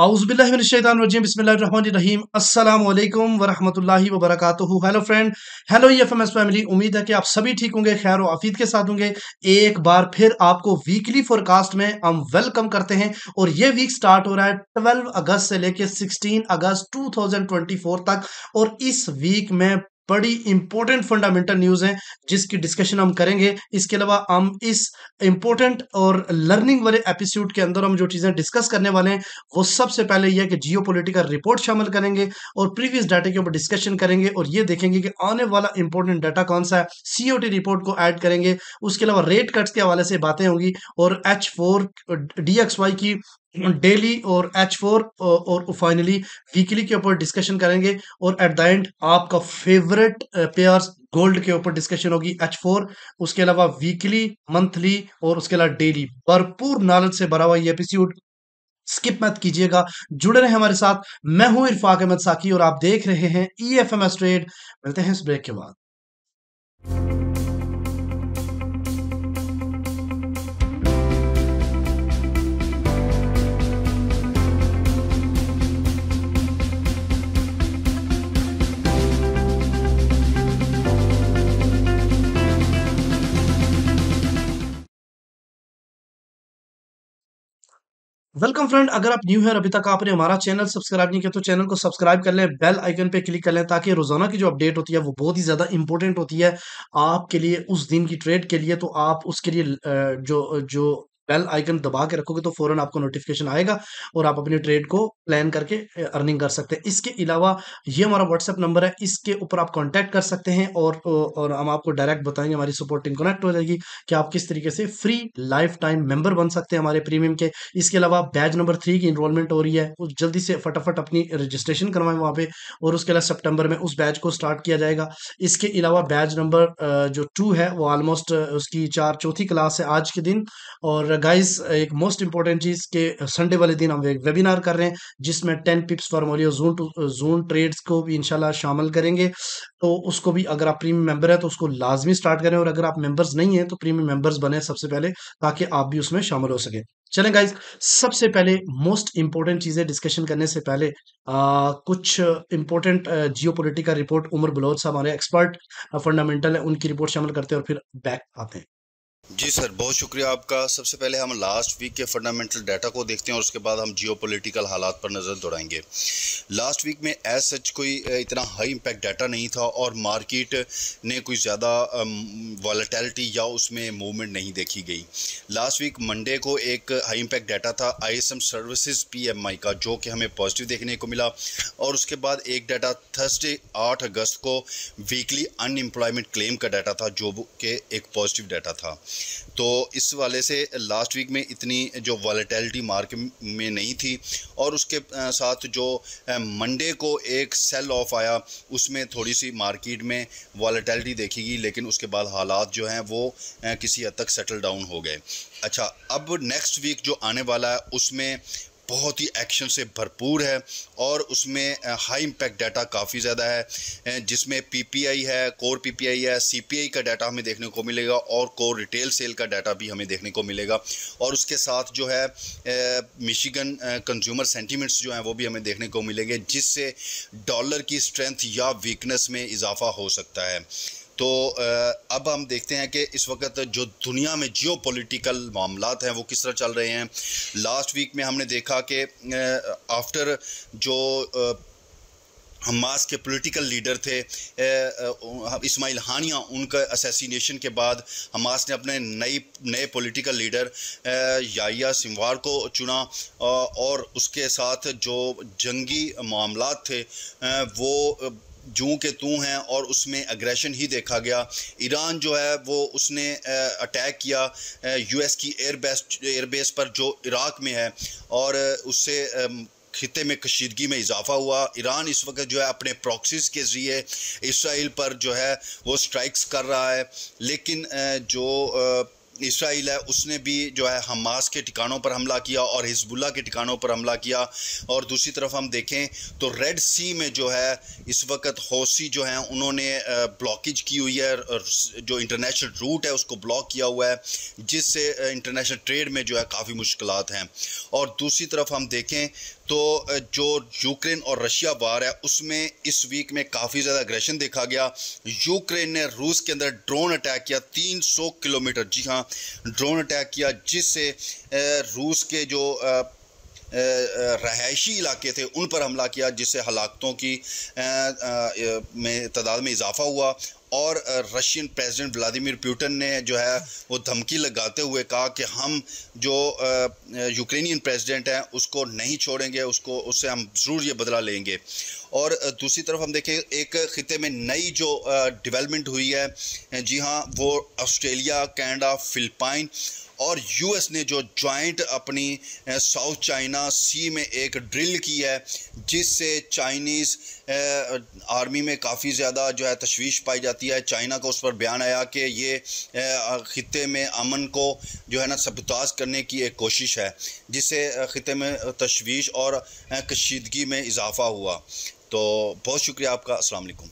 बिस्मिल्लाहिर्रहमानिर्रहीम अस्सलामुअलैकुम वरहमतुल्लाहि वबरकातुहू। Hello friend, hello EFMS family. उम्मीद है कि आप सभी ठीक होंगे, खैर और आफियत के साथ होंगे। एक बार फिर आपको वीकली फोरकास्ट में हम वेलकम करते हैं और ये वीक स्टार्ट हो रहा है 12 अगस्त से लेकर 16 अगस्त 2024 तक। और इस वीक में बड़ी इंपॉर्टेंट फंडामेंटल न्यूज़ हैं जिसकी डिस्कशन हम करेंगे। इसके अलावा हम इस इंपॉर्टेंट और लर्निंग वाले एपिसोड के अंदर हम जो चीज़ें डिस्कस करने वाले हैं वो सबसे पहले यह है कि जियोपॉलिटिकल रिपोर्ट शामिल करेंगे और प्रीवियस डाटा के ऊपर डिस्कशन करेंगे और ये देखेंगे कि आने वाला इंपॉर्टेंट डाटा कौन सा है। COT रिपोर्ट को ऐड करेंगे। उसके अलावा रेट कट्स के हवाले से बातें होंगी और H4DXY की डेली और H4 और फाइनली वीकली के ऊपर डिस्कशन करेंगे। और एट द एंड आपका फेवरेट पेयर्स गोल्ड के ऊपर डिस्कशन होगी H4। उसके अलावा वीकली, मंथली और उसके अलावा डेली भरपूर नॉलेज से भरा हुआ ये एपिसोड, स्किप मत कीजिएगा, जुड़े रहे हमारे साथ। मैं हूं इरफाक अहमद साकी और आप देख रहे हैं EFMS ट्रेड। मिलते हैं इस ब्रेक के बाद। वेलकम फ्रेंड, अगर आप न्यू हैं और अभी तक आपने हमारा चैनल सब्सक्राइब नहीं किया तो चैनल को सब्सक्राइब कर लें, बेल आइकन पे क्लिक कर लें ताकि रोजाना की जो अपडेट होती है वो बहुत ही ज़्यादा इंपॉर्टेंट होती है आपके लिए उस दिन की ट्रेड के लिए। तो आप उसके लिए जो बेल आइकन दबा के रखोगे तो फौरन आपको नोटिफिकेशन आएगा और आप अपने ट्रेड को प्लान करके अर्निंग कर सकते हैं। इसके अलावा ये हमारा व्हाट्सएप नंबर है, इसके ऊपर आप कांटेक्ट कर सकते हैं और हम आपको डायरेक्ट बताएंगे, हमारी सपोर्ट टीम कनेक्ट हो जाएगी कि आप किस तरीके से फ्री लाइफ टाइम मेंबर बन सकते हैं हमारे प्रीमियम के। इसके अलावा बैच नंबर 3 की इनरोलमेंट हो रही है, जल्दी से फटाफट अपनी रजिस्ट्रेशन करवाएं वहाँ पर। और उसके अलावा सितंबर में उस बैच को स्टार्ट किया जाएगा। इसके अलावा बैच नंबर जो 2 है वो ऑलमोस्ट उसकी चौथी क्लास है आज के दिन। और गाइस एक मोस्ट इंपॉर्टेंट चीज़ के संडे वाले दिन हम एक वेबिनार कर रहे हैं जिसमें 10 पिप्स फार्मूले जोन ट्रेड्स को भी इंशाल्लाह शामिल करेंगे। तो उसको भी अगर आप प्रीमियम मेंबर है तो उसको लाजमी स्टार्ट करें और अगर आप मेंबर्स नहीं हैं तो प्रीमियम मेंबर्स बने सबसे पहले ताकि आप भी उसमें शामिल हो सकें। चलें गाइज, सबसे पहले मोस्ट इंपॉर्टेंट चीज़ें डिस्कशन करने से पहले कुछ important geopolitical report, Umar Baloch साहब हमारे एक्सपर्ट फंडामेंटल है, उनकी रिपोर्ट शामिल करते हैं और फिर बैक आते हैं। जी सर, बहुत शुक्रिया आपका। सबसे पहले हम लास्ट वीक के फंडामेंटल डाटा को देखते हैं और उसके बाद हम जियोपॉलिटिकल हालात पर नज़र दौड़ाएंगे। लास्ट वीक में एज सच कोई इतना हाई इंपैक्ट डाटा नहीं था और मार्केट ने कोई ज़्यादा वॉलेटिलिटी या उसमें मूवमेंट नहीं देखी गई। लास्ट वीक मंडे को एक हाई इंपैक्ट डाटा था ISM सर्विसेज PMI का, जो कि हमें पॉजिटिव देखने को मिला। और उसके बाद एक डाटा थर्सडे 8 अगस्त को वीकली अनएम्प्लॉयमेंट क्लेम का डाटा था जो कि एक पॉजिटिव डाटा था। तो इस वाले से लास्ट वीक में इतनी जो वॉलेटिलिटी मार्केट में नहीं थी। और उसके साथ जो मंडे को एक सेल ऑफ आया उसमें थोड़ी सी मार्केट में वॉलेटिलिटी देखी गई, लेकिन उसके बाद हालात जो हैं वो किसी हद तक सेटल डाउन हो गए। अच्छा, अब नेक्स्ट वीक जो आने वाला है उसमें बहुत ही एक्शन से भरपूर है और उसमें हाई इंपैक्ट डाटा काफ़ी ज़्यादा है जिसमें PPI है, कोर PPI है, CPI का डाटा हमें देखने को मिलेगा और कोर रिटेल सेल का डाटा भी हमें देखने को मिलेगा। और उसके साथ जो है मिशिगन कंज्यूमर सेंटिमेंट्स जो हैं वो भी हमें देखने को मिलेंगे, जिससे डॉलर की स्ट्रेंथ या वीकनेस में इजाफा हो सकता है। तो अब हम देखते हैं कि इस वक्त जो दुनिया में जियोपॉलिटिकल मामलात हैं वो किस तरह चल रहे हैं। लास्ट वीक में हमने देखा कि आफ्टर जो हमास के पॉलिटिकल लीडर थे इस्माइल हानिया, उनका असैसिनेशन के बाद हमास ने अपने नए पॉलिटिकल लीडर याह्या सिनवार को चुना और उसके साथ जो जंगी मामलात थे वो जूं के तू हैं और उसमें एग्रेशन ही देखा गया। ईरान जो है वो उसने अटैक किया US की एयरबेस पर जो इराक़ में है और उससे खिते में कशीदगी में इजाफा हुआ। ईरान इस वक्त जो है अपने प्रॉक्सीज़ के ज़रिए इसराइल पर जो है वो स्ट्राइक्स कर रहा है, लेकिन जो इसराइल है उसने भी जो है हमास के ठिकानों पर हमला किया और हिजबुल्लाह के ठिकानों पर हमला किया। और दूसरी तरफ हम देखें तो रेड सी में जो है इस वक्त हौसी जो हैं उन्होंने ब्लॉकेज की हुई है, जो इंटरनेशनल रूट है उसको ब्लॉक किया हुआ है, जिससे इंटरनेशनल ट्रेड में जो है काफ़ी मुश्किलात हैं। और दूसरी तरफ हम देखें तो जो यूक्रेन और रशिया वार है उसमें इस वीक में काफ़ी ज़्यादा एग्रेशन देखा गया। यूक्रेन ने रूस के अंदर ड्रोन अटैक किया 300 किलोमीटर, जी हाँ ड्रोन अटैक किया, जिससे रूस के जो रहायशी इलाके थे उन पर हमला किया, जिससे हलाकतों की तादाद में इजाफा हुआ। और रशियन प्रेसिडेंट व्लादिमीर पुतिन ने जो है वो धमकी लगाते हुए कहा कि हम जो यूक्रेनियन प्रेसिडेंट हैं उसको नहीं छोड़ेंगे, उसको उससे हम ज़रूर ये बदला लेंगे। और दूसरी तरफ हम देखें एक खिते में नई जो डेवलपमेंट हुई है, जी हाँ वो ऑस्ट्रेलिया, कनाडा, फिलिपाइन और यूएस ने जो जॉइंट अपनी साउथ चाइना सी में एक ड्रिल की है, जिससे चाइनीज़ आर्मी में काफ़ी ज़्यादा जो है तशवीश पाई जाती है। चाइना का उस पर बयान आया कि ये खिते में अमन को जो है ना सबूताज करने की एक कोशिश है, जिससे खिते में तशवीश और कशीदगी में इजाफा हुआ। तो बहुत शुक्रिया आपका, अस्सलाम वालेकुम।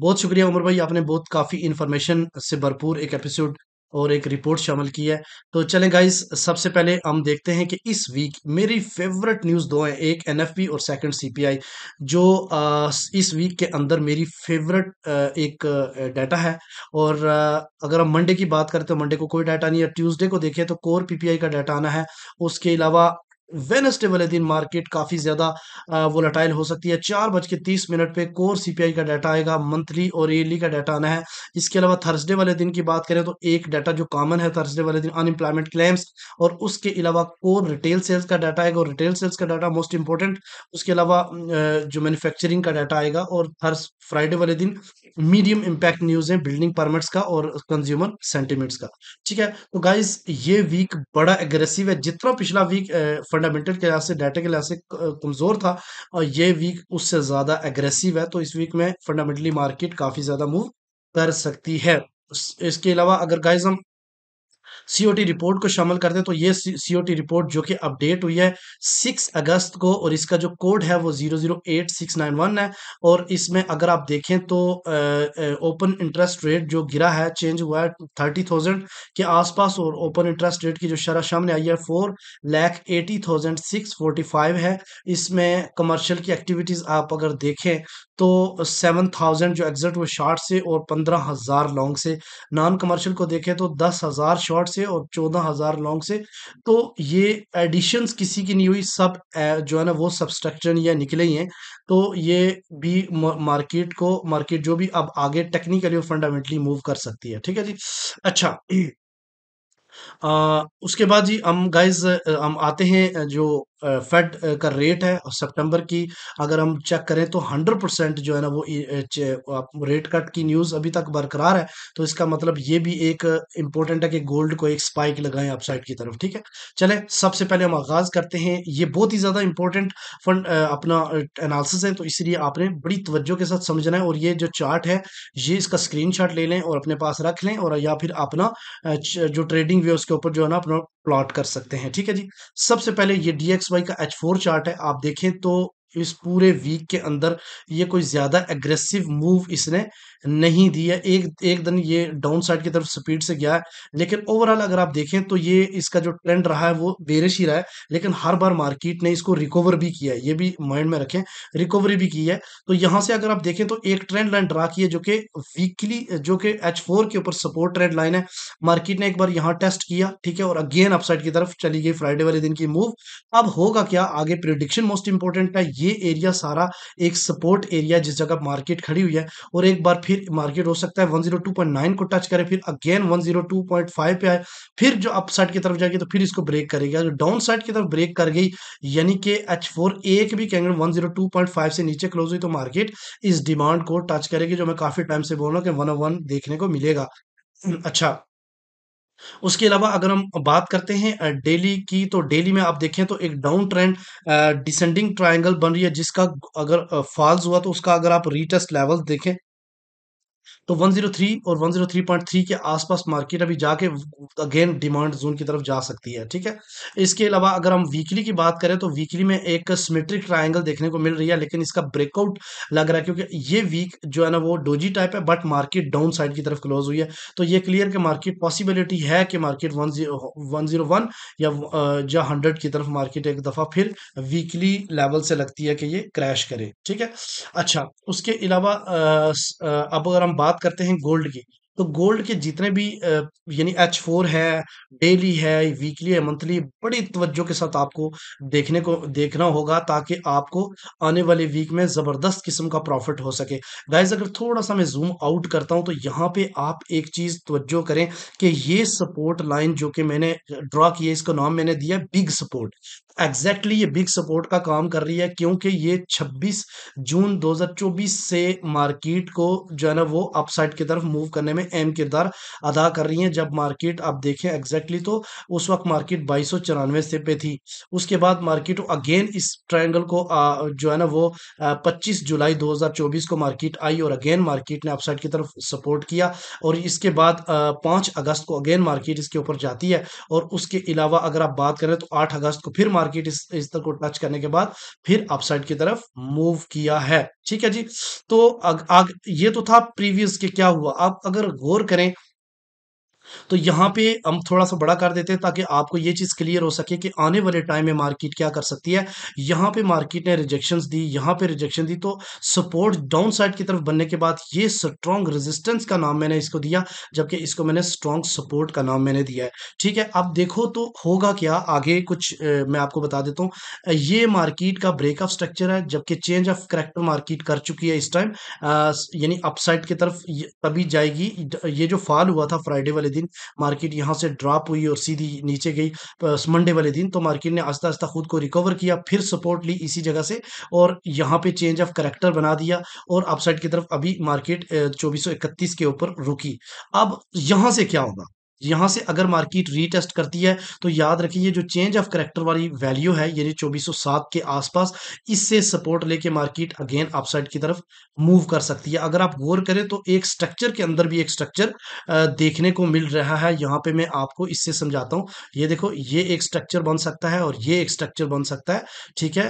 बहुत शुक्रिया उमर भाई, आपने बहुत काफ़ी इन्फॉर्मेशन से भरपूर एक एपिसोड और एक रिपोर्ट शामिल की है। तो चलें गाइस, सबसे पहले हम देखते हैं कि इस वीक मेरी फेवरेट न्यूज़ दो हैं, एक एनएफपी और सेकंड सीपीआई, जो इस वीक के अंदर मेरी फेवरेट एक डाटा है। और अगर हम मंडे की बात करते हैं, मंडे को कोई डाटा नहीं है। ट्यूसडे को देखें तो कोर पीपीआई का डाटा आना है। उसके अलावा वेडनेसडे वाले दिन मार्केट काफ़ी ज़्यादा वोलेटाइल हो सकती है। 4:30 पे कोर सीपीआई का डाटा आएगा, मंथली और ईयरली का डाटा आना है। इसके अलावा थर्सडे वाले दिन की बात करें तो एक डाटा जो कॉमन है थर्सडे वाले दिन, अनएम्प्लॉयमेंट क्लेम्स, और उसके अलावा कोर रिटेल सेल्स का डाटा आएगा, और रिटेल सेल्स का डाटा मोस्ट इंपॉर्टेंट। उसके अलावा जो मैन्युफैक्चरिंग का डाटा आएगा, और थर्स फ्राइडे वाले दिन मीडियम इम्पैक्ट न्यूज़ है बिल्डिंग परमिट्स का और कंज्यूमर सेंटिमेंट्स का। ठीक है, तो गाइज ये वीक बड़ा एग्रेसिव है। जितना पिछला वीक फंडामेंटल के लिहाज से, डाटा के लिहाज से कमज़ोर था, और ये वीक उससे ज़्यादा एग्रेसिव है। तो इस वीक में फंडामेंटली मार्केट काफ़ी ज़्यादा मूव कर सकती है। इसके अलावा अगर गाइज हम सीओटी रिपोर्ट को शामिल करते हैं तो ये सीओटी रिपोर्ट जो कि अपडेट हुई है 6 अगस्त को, और इसका जो कोड है वो 008691 है। और इसमें अगर आप देखें तो ओपन इंटरेस्ट रेट जो गिरा है, चेंज हुआ है 30,000 के आसपास, और ओपन इंटरेस्ट रेट की जो शरह सामने आई है 4,80,645 है। इसमें कमर्शियल की एक्टिविटीज़ आप अगर देखें तो 7,000 जो एग्जिट हुए शॉर्ट से और 15,000 लॉन्ग से। नॉन कमर्शियल को देखें तो 10,000 शॉर्ट से और 14,000 लॉन्ग से। तो ये एडिशंस किसी की नहीं हुई, सब जो है ना वो सब्सट्रैक्शन या निकले ही हैं। तो ये भी मार्केट जो भी अब आगे टेक्निकली और फंडामेंटली मूव कर सकती है। ठीक है जी, अच्छा उसके बाद जी हम गाइज हम आते हैं जो फेड का रेट है सितंबर की। अगर हम चेक करें तो 100% जो है ना वो रेट कट की न्यूज़ अभी तक बरकरार है। तो इसका मतलब ये भी एक इम्पोर्टेंट है कि गोल्ड को एक स्पाइक लगाएं अपसाइड की तरफ। ठीक है, चलें सबसे पहले हम आगाज़ करते हैं। ये बहुत ही ज़्यादा इम्पोर्टेंट फंड अपना एनालिसिस है, तो इसलिए आपने बड़ी तवज्जो के साथ समझना है। और ये जो चार्ट है ये इसका स्क्रीन शॉट ले लें और अपने पास रख लें, और या फिर अपना जो ट्रेडिंग व्यू उसके ऊपर जो है ना अपना प्लॉट कर सकते हैं। ठीक है जी, सबसे पहले ये DXY का H4 चार्ट है। आप देखें तो इस पूरे वीक के अंदर ये कोई ज़्यादा एग्रेसिव मूव इसने नहीं दिया। एक दिन ये डाउन साइड की तरफ स्पीड से गया है, लेकिन ओवरऑल अगर आप देखें तो ये इसका जो ट्रेंड रहा है वो बेरिश ही रहा है, लेकिन हर बार मार्केट ने इसको रिकवर भी किया है। ये भी माइंड में रखें, रिकवरी भी की है। तो यहाँ से अगर आप देखें तो एक ट्रेंड लाइन ड्रा की है जो कि वीकली जो कि H4 के ऊपर सपोर्ट ट्रेंड लाइन है। मार्केट ने एक बार यहाँ टेस्ट किया, ठीक है, और अगेन अपसाइड की तरफ चली गई फ्राइडे वाले दिन की मूव। अब होगा क्या आगे, प्रेडिक्शन मोस्ट इंपॉर्टेंट है। ये एरिया सारा एक सपोर्ट एरिया जिस जगह मार्केट खड़ी हुई है, और एक बार फिर मार्केट हो सकता है 102.9 को टच करे, फिर अगेन 102.5 पे आए, फिर जो अपसाइड की तरफ जाएगी तो फिर इसको ब्रेक करेगा। जो डाउन साइड की तरफ ब्रेक कर गई, यानी कि H4 एक भी कैंडल 102.5 से नीचे क्लोज हुई तो मार्केट इस डिमांड को टच करेगी, जो मैं काफी टाइम से बोल रहा हूँ कि 101 देखने को मिलेगा। अच्छा, उसके अलावा अगर हम बात करते हैं डेली की, तो डेली में आप देखें तो एक डाउन ट्रेंड डिसेंडिंग ट्रायंगल बन रही है, जिसका अगर फॉल्स हुआ तो उसका अगर आप रीटेस्ट लेवल देखें तो 103 और 103.3 के आसपास मार्केट अभी जाके अगेन डिमांड जोन की तरफ जा सकती है, ठीक है। इसके अलावा अगर हम वीकली की बात करें तो वीकली में एक सिमेट्रिक ट्रायंगल देखने को मिल रही है, लेकिन इसका ब्रेकआउट लग रहा है क्योंकि ये वीक जो है ना वो डोजी टाइप है, बट मार्केट डाउन साइड की तरफ क्लोज हुई है। तो ये क्लियर कि मार्केट पॉसिबिलिटी है कि मार्केट 101 या 100 की तरफ मार्केट एक दफ़ा फिर वीकली लेवल से लगती है कि ये क्रैश करे, ठीक है। अच्छा, उसके अलावा अब अगर हम बात करते हैं गोल्ड की, तो गोल्ड के जितने भी यानी H4 है, डेली है, वीकली है, मंथली, बड़ी तवज्जो के साथ आपको देखना होगा ताकि आपको आने वाले वीक में ज़बरदस्त किस्म का प्रॉफिट हो सके। गाइस, अगर थोड़ा सा मैं जूम आउट करता हूं तो यहाँ पे आप एक चीज़ तवज्जो करें कि ये सपोर्ट लाइन जो कि मैंने ड्रा की है, इसका नाम मैंने दिया बिग सपोर्ट। एग्जैक्टली ये बिग सपोर्ट का काम कर रही है क्योंकि ये 26 जून 2024 से मार्केट को जो है ना वो अपसाइड की तरफ मूव करने में अहम किरदार अदा कर रही है। जब मार्केट आप देखें एग्जैक्टली तो उस वक्त मार्केट 2294 से पे थी, उसके बाद मार्केट अगेन इस ट्रायंगल को जो है ना वो 25 जुलाई 2024 को मार्केट आई और अगेन मार्केट ने अपसाइड की तरफ सपोर्ट किया, और इसके बाद 5 अगस्त को अगेन मार्केट इसके ऊपर जाती है। और उसके अलावा अगर आप बात करें तो 8 अगस्त को फिर मार्केट इस तक को टच करने के बाद फिर अपसाइड की तरफ मूव किया है, ठीक है जी। तो ये तो था प्रीवियस के क्या हुआ। आप अगर गौर करें तो यहाँ पे हम थोड़ा सा बड़ा कर देते हैं ताकि आपको ये चीज़ क्लियर हो सके कि आने वाले टाइम में मार्केट क्या कर सकती है। यहाँ पे मार्केट ने रिजेक्शंस दी, यहाँ पे रिजेक्शन दी, तो सपोर्ट डाउन साइड की तरफ बनने के बाद ये स्ट्रॉन्ग रेजिस्टेंस का नाम मैंने इसको दिया, जबकि इसको मैंने स्ट्रॉन्ग सपोर्ट का नाम मैंने दिया है, ठीक है। आप देखो तो होगा क्या आगे कुछ मैं आपको बता देता हूँ। ये मार्केट का ब्रेक ऑफ स्ट्रक्चर है, जबकि चेंज ऑफ करैक्टर मार्केट कर चुकी है इस टाइम, यानी अपसाइड की तरफ तभी जाएगी। ये जो फॉल हुआ था फ्राइडे वाले दिन, मार्केट यहां से ड्रॉप हुई और सीधी नीचे गई मंडे वाले दिन, तो मार्केट ने आस्ता आस्ता खुद को रिकवर किया, फिर सपोर्ट ली इसी जगह से और यहां पे चेंज ऑफ करैक्टर बना दिया और अपसाइड की तरफ अभी मार्केट 2431 के ऊपर रुकी। अब यहां से क्या होगा, यहाँ से अगर मार्केट रीटेस्ट करती है तो याद रखिए जो चेंज ऑफ करैक्टर वाली वैल्यू है यानी 2407 के आसपास, इससे सपोर्ट लेके मार्केट अगेन अपसाइड की तरफ मूव कर सकती है। अगर आप गौर करें तो एक स्ट्रक्चर के अंदर भी एक स्ट्रक्चर देखने को मिल रहा है। यहाँ पे मैं आपको इससे समझाता हूँ, ये देखो ये एक स्ट्रक्चर बन सकता है और ये एक स्ट्रक्चर बन सकता है, ठीक है।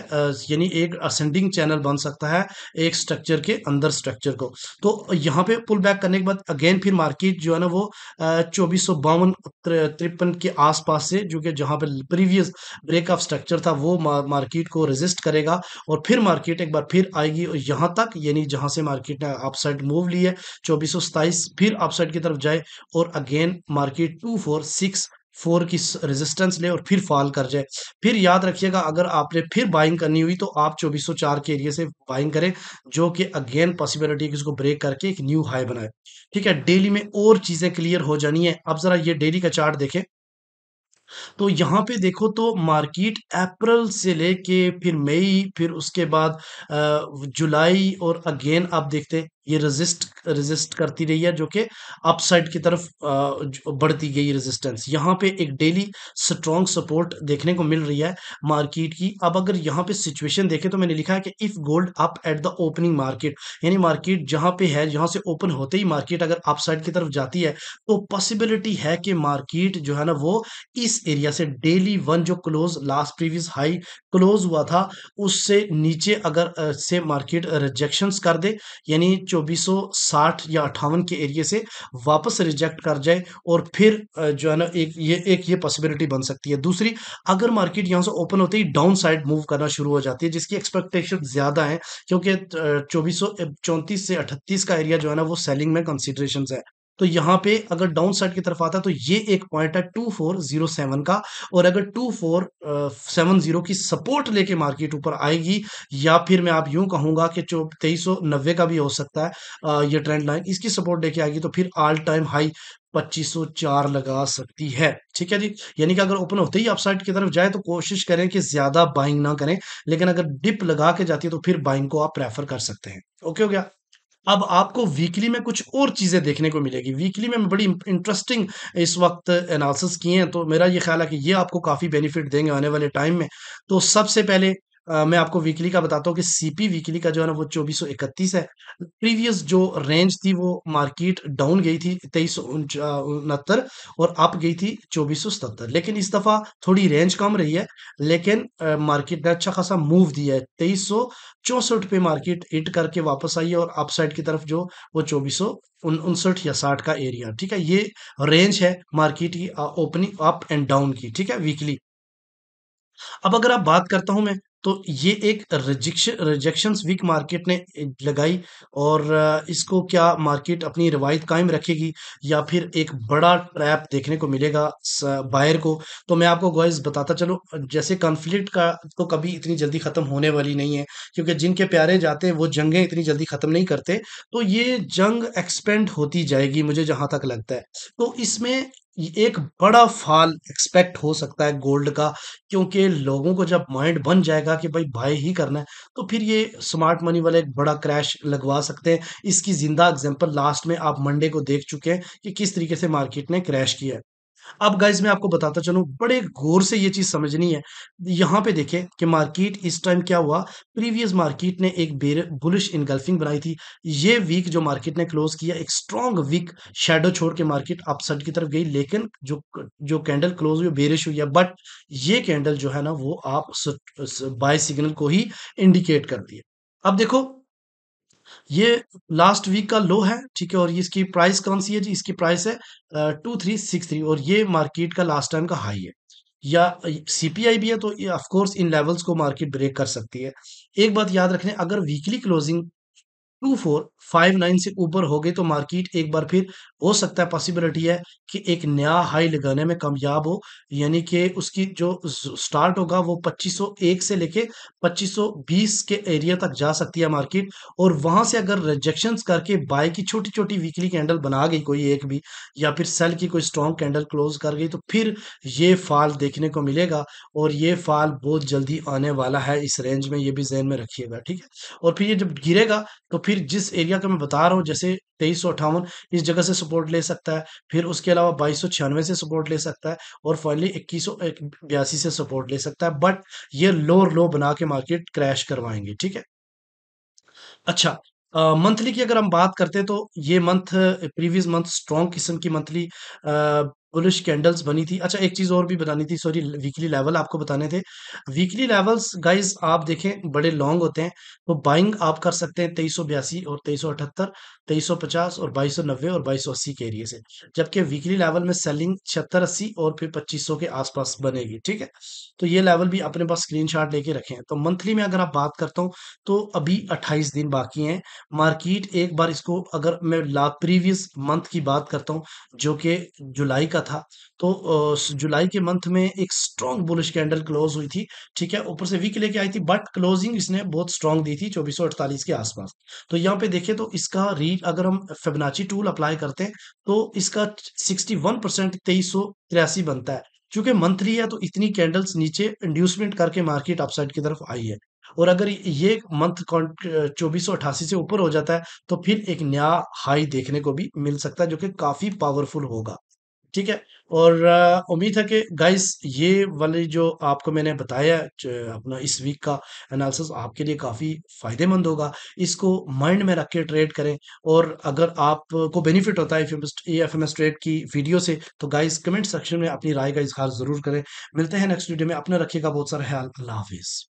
यानी एक असेंडिंग चैनल बन सकता है एक स्ट्रक्चर के अंदर स्ट्रक्चर को। तो यहाँ पे पुल बैक करने के बाद अगेन फिर मार्केट जो है ना वो 2452-53 के आसपास से, जो कि जहां पे प्रीवियस ब्रेक ऑफ स्ट्रक्चर था, वो मार्केट को रेजिस्ट करेगा और फिर मार्केट एक बार फिर आएगी और यहां तक यानी जहां से मार्केट ने अपसाइड मूव ली है 2427, फिर अपसाइड की तरफ जाए और अगेन मार्केट 2464 की रेजिस्टेंस ले और फिर फॉल कर जाए। फिर याद रखिएगा अगर आपने फिर बाइंग करनी हुई तो आप 2404 के एरिया से बाइंग करें, जो कि अगेन पॉसिबिलिटी है कि इसको ब्रेक करके एक न्यू हाई बनाए, ठीक है। डेली में और चीजें क्लियर हो जानी है। अब जरा ये डेली का चार्ट देखें तो यहाँ पे देखो तो मार्केट अप्रैल से लेके फिर मई, फिर उसके बाद जुलाई और अगेन आप देखते हैं ये रेजिस्ट करती रही है, जो कि अपसाइड की तरफ बढ़ती गई रेजिस्टेंस। यहाँ पे एक डेली स्ट्रॉन्ग सपोर्ट देखने को मिल रही है मार्केट की। अब अगर यहाँ पे सिचुएशन देखें तो मैंने लिखा है कि if gold up at the opening market, यानी मार्केट जहाँ पे है जहाँ से ओपन होते ही मार्केट अगर अपसाइड की तरफ जाती है तो पॉसिबिलिटी है कि मार्केट जो है ना वो इस एरिया से डेली 1 जो close last previous high close हुआ था उससे नीचे अगर से मार्केट रिजेक्शंस कर दे, यानी 2460 या 58 के एरिया से वापस रिजेक्ट कर जाए और फिर जो है ना एक ये पॉसिबिलिटी बन सकती है। दूसरी, अगर मार्केट यहाँ से ओपन होते ही डाउन साइड मूव करना शुरू हो जाती है, जिसकी एक्सपेक्टेशन ज़्यादा है क्योंकि 2434 से 38 का एरिया जो है ना वो सेलिंग में कंसिडरेशन है। तो यहाँ पे अगर डाउन साइड की तरफ आता है तो ये एक पॉइंट है 2407 का, और अगर 2470 की सपोर्ट लेके मार्केट ऊपर आएगी या फिर मैं आप यूं कहूँगा कि 2390 का भी हो सकता है ये ट्रेंड लाइन, इसकी सपोर्ट लेके आएगी तो फिर ऑल टाइम हाई 2504 लगा सकती है, ठीक है जी। यानी कि अगर ओपन होते ही अपसाइड की तरफ जाए तो कोशिश करें कि ज़्यादा बाइंग ना करें, लेकिन अगर डिप लगा के जाती है तो फिर बाइंग को आप प्रेफर कर सकते हैं। ओके हो गया। अब आपको वीकली में कुछ और चीज़ें देखने को मिलेगी। वीकली में बड़ी इंटरेस्टिंग इस वक्त एनालिसिस किए हैं, तो मेरा ये ख्याल है कि ये आपको काफ़ी बेनिफिट देंगे आने वाले टाइम में। तो सबसे पहले मैं आपको वीकली का बताता हूँ कि सीपी वीकली का जो है ना वो 2431 है। प्रीवियस जो रेंज थी वो मार्केट डाउन गई थी 2369 और अप गई थी 2477, लेकिन इस दफा थोड़ी रेंज कम रही है लेकिन मार्केट ने अच्छा खासा मूव दिया है। 2364 पे मार्केट हिट करके वापस आई है और अप साइड की तरफ जो वो 2459 या 60 का एरिया, ठीक है, ये रेंज है मार्केट की ओपनिंग अप एंड डाउन की, ठीक है, वीकली। अब अगर आप बात करता हूं मैं, तो ये एक रिजेक्शंस वीक मार्केट ने लगाई और इसको क्या मार्केट अपनी रिवायत कायम रखेगी या फिर एक बड़ा ट्रैप देखने को मिलेगा बायर को, तो मैं आपको गाइस बताता चलो, जैसे कॉन्फ्लिक्ट का तो कभी इतनी जल्दी ख़त्म होने वाली नहीं है क्योंकि जिनके प्यारे जाते हैं वो जंगें इतनी जल्दी ख़त्म नहीं करते, तो ये जंग एक्सपेंड होती जाएगी मुझे जहाँ तक लगता है। तो इसमें एक बड़ा फॉल एक्सपेक्ट हो सकता है गोल्ड का, क्योंकि लोगों को जब माइंड बन जाएगा कि भाई बाय ही करना है तो फिर ये स्मार्ट मनी वाले एक बड़ा क्रैश लगवा सकते हैं। इसकी जिंदा एग्जांपल लास्ट में आप मंडे को देख चुके हैं कि किस तरीके से मार्केट ने क्रैश किया है। अब गाइज मैं आपको बताता चलूं, बड़े गौर से ये चीज समझनी है। यहाँ पे देखें कि मार्केट इस टाइम क्या हुआ, प्रीवियस मार्केट ने एक बुलिश इनगल्फिंग बनाई थी, ये वीक जो मार्केट ने क्लोज किया एक स्ट्रांग वीक शेडो छोड़ के मार्केट अपसाइड की तरफ गई, लेकिन जो कैंडल क्लोज हुई बेरिश हुई है, बट ये कैंडल जो है ना वो आप बाय सिग्नल को ही इंडिकेट करती है। अब देखो ये लास्ट वीक का लो है, ठीक है, और इसकी प्राइस कौन सी है जी, इसकी प्राइस है 2363 और ये मार्केट का लास्ट टाइम का हाई है या सीपीआई भी है, तो ऑफ कोर्स इन लेवल्स को मार्केट ब्रेक कर सकती है। एक बात याद रखने, अगर वीकली क्लोजिंग 2459 से ऊपर हो गई तो मार्केट एक बार फिर हो सकता है, पॉसिबिलिटी है कि एक नया हाई लगाने में कामयाब हो, यानी कि उसकी जो स्टार्ट होगा वो 2501 से लेके 2520 के एरिया तक जा सकती है मार्केट, और वहां से अगर रिजेक्शंस करके बाय की छोटी छोटी वीकली कैंडल बना गई कोई एक भी, या फिर सेल की कोई स्ट्रॉन्ग कैंडल क्लोज कर गई, तो फिर ये फॉल देखने को मिलेगा और ये फॉल बहुत जल्दी आने वाला है इस रेंज में, ये भी जहन में रखिएगा, ठीक है। और फिर ये जब गिरेगा तो फिर जिस एरिया का मैं बता रहा हूँ जैसे 2358 इस जगह से सपोर्ट ले सकता है, फिर उसके अलावा 2296 से सपोर्ट ले सकता है और फाइनली 2182 से सपोर्ट ले सकता है, बट ये लोअर लो बना के मार्केट क्रैश करवाएंगे, ठीक है। अच्छा, मंथली की अगर हम बात करते हैं तो ये मंथ प्रीवियस मंथ स्ट्रॉन्ग किस्म की मंथली बुलिश कैंडल्स बनी थी। अच्छा, एक चीज और भी बतानी थी, सॉरी, वीकली लेवल आपको बताने थे। वीकली लेवल्स गाइज आप देखें बड़े लॉन्ग होते हैं, तो बाइंग आप कर सकते हैं 2382 और 2378, 2350 और 2290 और 2280 के एरिया से, जबकि वीकली लेवल में सेलिंग 7680 और फिर 2500 के आसपास बनेगी, ठीक है। तो ये लेवल भी अपने पास स्क्रीनशॉट लेके रखें। तो मंथली में अगर आप बात करता हूँ तो अभी 28 दिन बाकी हैं, मार्केट एक बार इसको अगर मैं प्रीवियस मंथ की बात करता हूँ जो कि जुलाई का था, तो जुलाई के मंथ में एक स्ट्रॉन्ग बुलिश कैंडल क्लोज हुई थी, ठीक है, ऊपर से वीक लेके आई थी, बट क्लोजिंग इसने बहुत स्ट्रॉन्ग दी थी 2448 के आसपास। तो यहाँ पे देखें तो इसका रीड अगर हम फिबोनाची टूल अप्लाई करते हैं तो इसका 61% 2383 बनता है, क्योंकि मंथली है तो इतनी कैंडल्स नीचे इंड्यूसमेंट करके मार्केट अपसाइड की तरफ आई है, और अगर ये मंथ 2488 से ऊपर हो जाता है तो फिर एक नया हाई देखने को भी मिल सकता है जो कि काफी पावरफुल होगा, ठीक है। और उम्मीद है कि गाइस ये वाली जो आपको मैंने बताया अपना इस वीक का एनालिसिस आपके लिए काफ़ी फ़ायदेमंद होगा, इसको माइंड में रख के ट्रेड करें, और अगर आपको बेनिफिट होता है EFMS ट्रेड की वीडियो से तो गाइस कमेंट सेक्शन में अपनी राय का इजहार ज़रूर करें। मिलते हैं नेक्स्ट वीडियो में, अपना रखिएगा बहुत सारा ख्याल, अल्लाह हाफिज़।